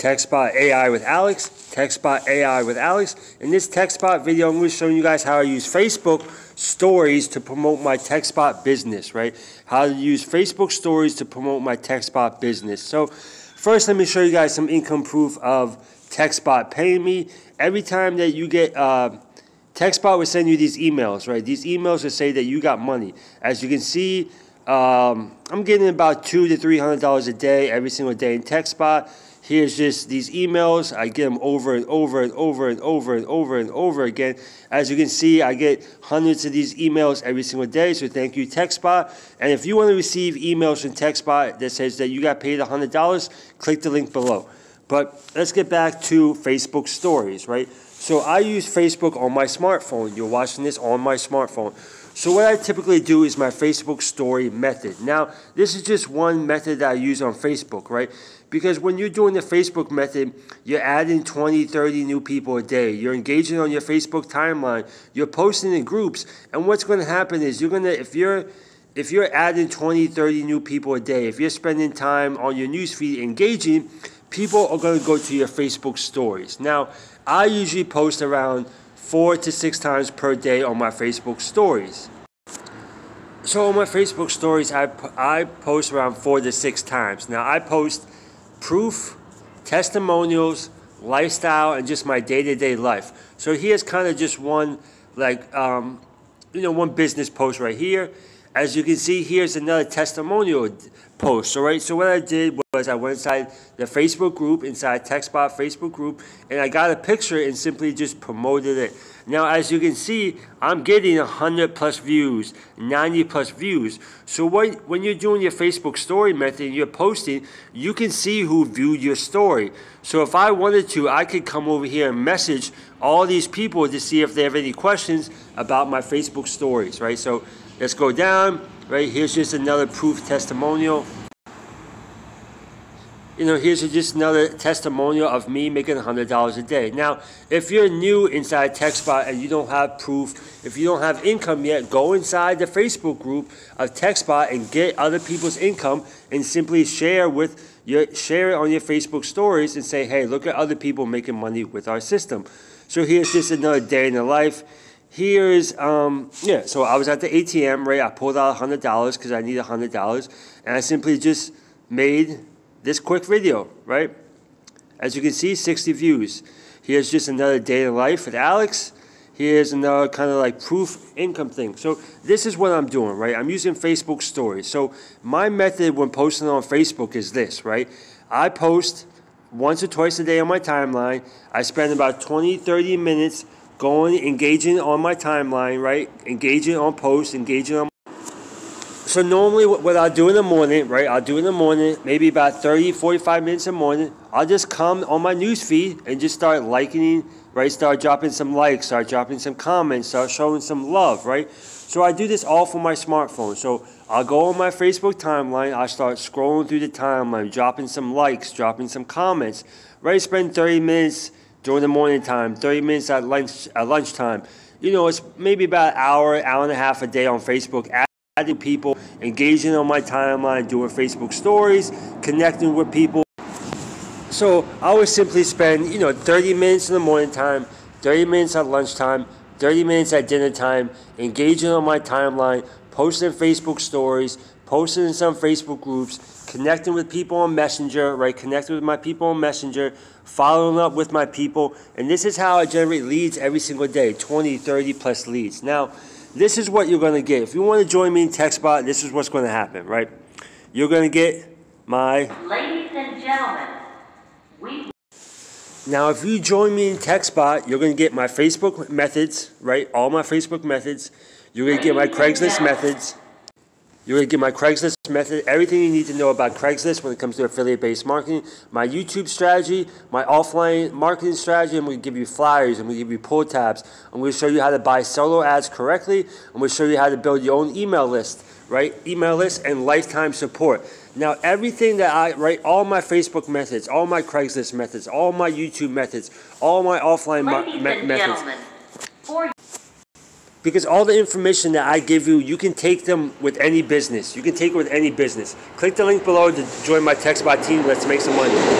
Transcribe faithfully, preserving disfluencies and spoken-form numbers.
Textbot dot A I with Alex, Textbot dot A I with Alex. In this Textbot video, I'm going to show you guys how I use Facebook Stories to promote my Textbot business, right? How to use Facebook Stories to promote my Textbot business. So first, let me show you guys some income proof of Textbot paying me. Every time that you get, uh, Textbot will send you these emails, right? These emails will say that you got money. As you can see, um, I'm getting about two to three hundred dollars a day every single day in Textbot. Here's just these emails. I get them over and over and over and over and over and over again. As you can see, I get hundreds of these emails every single day, so thank you, Textbot. And if you want to receive emails from Textbot that says that you got paid one hundred dollars, click the link below. But let's get back to Facebook Stories, right? So I use Facebook on my smartphone. You're watching this on my smartphone. So what I typically do is my Facebook story method. Now, this is just one method that I use on Facebook, right? Because when you're doing the Facebook method, you're adding twenty, thirty new people a day. You're engaging on your Facebook timeline. You're posting in groups. And what's going to happen is you're going to, if you're, if you're adding twenty, thirty new people a day, if you're spending time on your newsfeed engaging, people are going to go to your Facebook stories. Now, I usually post around four to six times per day on my Facebook stories. So on my Facebook stories, I, I post around four to six times. Now, I post proof, testimonials, lifestyle, and just my day-to-day life. So here's kind of just one, like, um, you know, one business post right here. As you can see, here's another testimonial post. All right, so what I did was I went inside the Facebook group, inside Textbot Facebook group, and I got a picture and simply just promoted it. Now, as you can see, I'm getting one hundred plus views, ninety plus views. So what, when you're doing your Facebook story method and you're posting, you can see who viewed your story. So if I wanted to, I could come over here and message all these people to see if they have any questions about my Facebook stories, right? So let's go down, right? Here's just another proof testimonial. You know, here's just another testimonial of me making one hundred dollars a day. Now, if you're new inside Textbot and you don't have proof, if you don't have income yet, go inside the Facebook group of Textbot and get other people's income and simply share with your, share it on your Facebook stories and say, hey, look at other people making money with our system. So here's just another day in the life. Here's, um, yeah, so I was at the A T M, right? I pulled out one hundred dollars because I need one hundred dollars, and I simply just made this quick video, right? As you can see, sixty views. Here's just another day in life with Alex. Here's another kind of like proof income thing. So this is what I'm doing, right? I'm using Facebook stories. So my method when posting on Facebook is this, right? I post once or twice a day on my timeline. I spend about twenty, thirty minutes going, engaging on my timeline, right? Engaging on posts, engaging on. So normally what I'll do in the morning, right? I'll do in the morning, maybe about thirty, forty-five minutes in the morning. I'll just come on my news feed and just start liking, right? Start dropping some likes, start dropping some comments, start showing some love, right? So I do this all from my smartphone. So I'll go on my Facebook timeline. I start scrolling through the timeline, dropping some likes, dropping some comments, right? Spend thirty minutes during the morning time, thirty minutes at lunch, at lunchtime. You know, it's maybe about an hour, hour and a half a day on Facebook, adding people, engaging on my timeline, doing Facebook stories, connecting with people. So I would simply spend, you know, thirty minutes in the morning time, thirty minutes at lunchtime, thirty minutes at dinner time, engaging on my timeline, posting Facebook stories, posting in some Facebook groups, connecting with people on Messenger, right? Connecting with my people on Messenger, following up with my people. And this is how I generate leads every single day, twenty, thirty plus leads. Now, this is what you're going to get. If you want to join me in Textbot, this is what's going to happen, right? You're going to get my... Ladies and gentlemen, we... Now, if you join me in Textbot, you're going to get my Facebook methods, right? All my Facebook methods. You're going to get my Craigslist methods. You're going to get my Craigslist method, everything you need to know about Craigslist when it comes to affiliate-based marketing, my YouTube strategy, my offline marketing strategy. I'm going to give you flyers. I'm going to give you pull tabs. I'm going to show you how to buy solo ads correctly. I'm going to show you how to build your own email list, right? Email list and lifetime support. Now, everything that I write, all my Facebook methods, all my Craigslist methods, all my YouTube methods, all my offline me methods. Because all the information that I give you, you can take them with any business. You can take it with any business. Click the link below to join my Textbot team. Let's make some money.